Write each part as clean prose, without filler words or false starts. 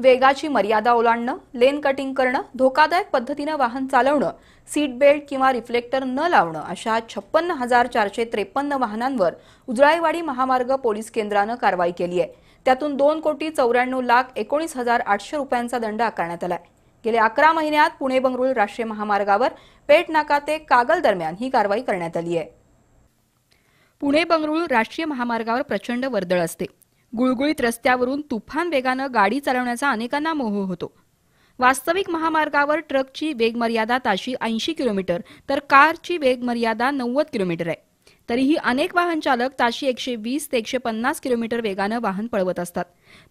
वेगाची मर्यादा ओलांडणं, लेन कटिंग करणं, धोकादायक पद्धतीने वाहन चालवणं, सीट बेल्ट किंवा रिफ्लेक्टर न लावणं अशा 56,453 वाहनांवर उजळाईवाडी महामार्ग पोलीस केंद्राने कारवाई केली आहे. त्यातून 2,94,19,800 रुपयांचा दंड आकारण्यात आलाय. गेल्या 11 महिन्यात पुणे बंगळुरू राष्ट्रीय महामार्गावर पेठ नाका ते कागल दरम्यान ही कारवाई करण्यात आली आहे. पुणे बंगळुरू राष्ट्रीय महामार्गावर प्रचंड वर्दळ असते. गुळगुळीत रस्त्यावरून तुफान वेगाने गाडी चालवण्याचा अनेकांना मोह होतो. वास्तविक महामार्गावर ट्रकची वेगमर्यादा ताशी 80 किलोमीटर तर कारची वेगमर्यादा 90 किलोमीटर आहे. तरीही अनेक वाहन चालक ताशी 120 ते 150 किलोमीटर वेगाने वाहन पळवत असतात.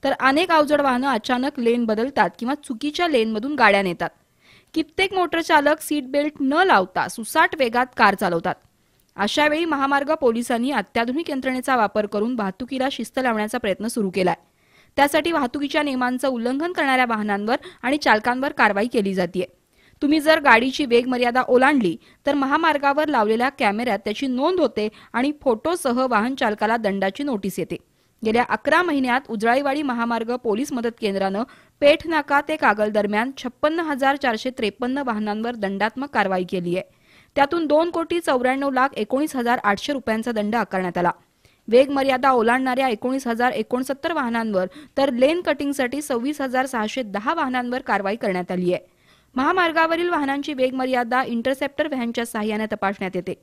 तर अनेक अवजड वाहनं अचानक लेन बदलतात किंवा चुकीच्या लेनमधून गाड्या नेतात. कित्येक मोटर चालक सीट बेल्ट न लावता सुसाट वेगात कार चालवतात. अशा वेळी महामार्ग पोलिसांनी अत्याधुनिक यंत्रणेचा वापर करून वाहतुकीला शिस्त लावण्याचा प्रयत्न सुरू केलाय. त्यासाठी वाहतुकीच्या नियमांचं उल्लंघन करणाऱ्या वाहनांवर आणि चालकांवर कारवाई केली जाते. तुम्ही जर गाडीची वेग मर्यादा ओलांडली तर महामार्गावर लावलेल्या कॅमेऱ्यात त्याची नोंद होते आणि फोटोसह वाहन चालकाला दंडाची नोटीस येते. गेल्या 11 महिन्यात उजळाईवाडी महामार्ग पोलीस मदत केंद्रानं पेठ नाका ते कागल दरम्यान 56,453 वाहनांवर दंडात्मक कारवाई केली आहे. त्यातून 2,94,19,800 रुपयांचा दंड आकारण्यात आला. वेग मर्यादा ओलांडणाऱ्या 19,069 वाहनांवर तर लेन कटिंगसाठी 26,610 वाहनांवर कारवाई करण्यात आली आहे. महामार्गावरील वाहनांची वेगमर्यादा इंटरसेप्टर व्हॅनच्या सहाय्याने तपासण्यात येते.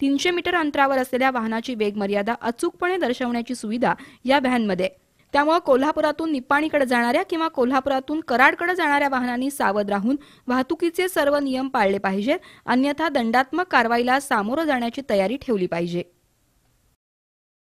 300 मीटर अंतरावर असलेल्या वाहनाची वेगमर्यादा अचूकपणे दर्शवण्याची सुविधा या व्हॅनमध्ये. त्यामुळे कोल्हापुरातून निपाणीकडे जाणाऱ्या किंवा कोल्हापुरातून कराडकडे जाणाऱ्या वाहनांनी सावध राहून वाहतुकीचे सर्व नियम पाळले पाहिजेत, अन्यथा दंडात्मक कारवाईला सामोरं जाण्याची तयारी ठेवली पाहिजे.